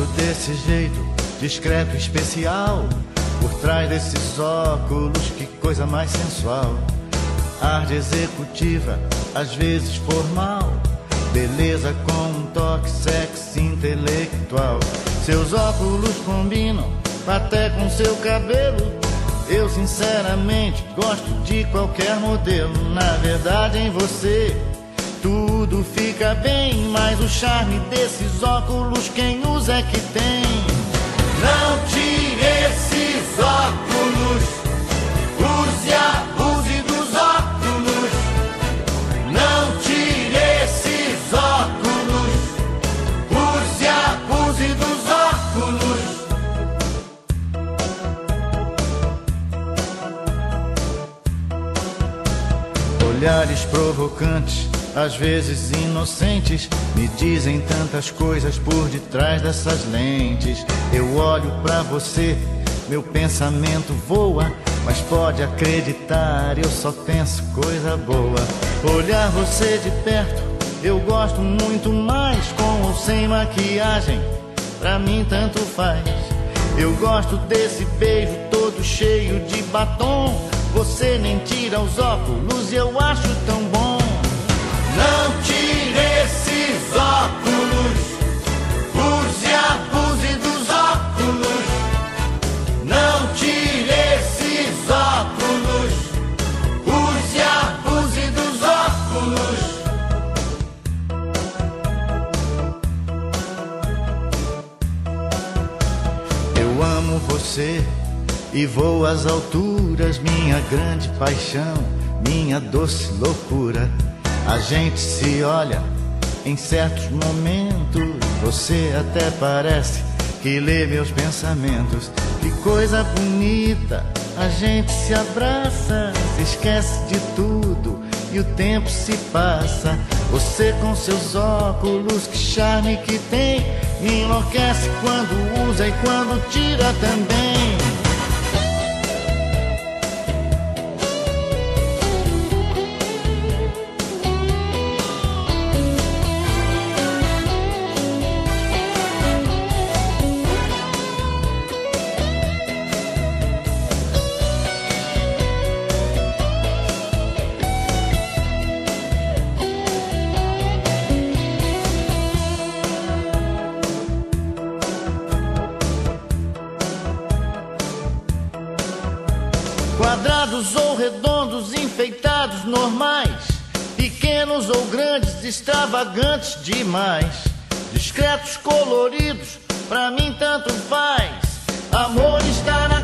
Engraçado desse jeito, discreto, especial. Por trás desses óculos, que coisa mais sensual. Ar de executiva, às vezes formal. Beleza com um toque sexy intelectual. Seus óculos combinam até com seu cabelo. Eu sinceramente gosto de qualquer modelo. Na verdade em você tudo fica bem, mas o charme desses óculos quem usa é que tem. Não tire esses óculos, use a olhares provocantes, às vezes inocentes, me dizem tantas coisas por detrás dessas lentes. Eu olho pra você, meu pensamento voa, mas pode acreditar, eu só penso coisa boa. Olhar você de perto, eu gosto muito mais, com ou sem maquiagem, pra mim tanto faz. Eu gosto desse beijo todo cheio de batom. Você nem tira os óculos e eu acho tão bom. Não tire esses óculos, use e abuse dos óculos. Não tire esses óculos, use e abuse dos óculos. Eu amo você e vou às alturas, minha grande paixão, minha doce loucura. A gente se olha em certos momentos, você até parece que lê meus pensamentos. Que coisa bonita, a gente se abraça, se esquece de tudo e o tempo se passa. Você com seus óculos, que charme que tem, me enlouquece quando usa e quando tira também. Quadrados ou redondos, enfeitados, normais, pequenos ou grandes, extravagantes demais, discretos, coloridos, pra mim tanto faz. Amor está na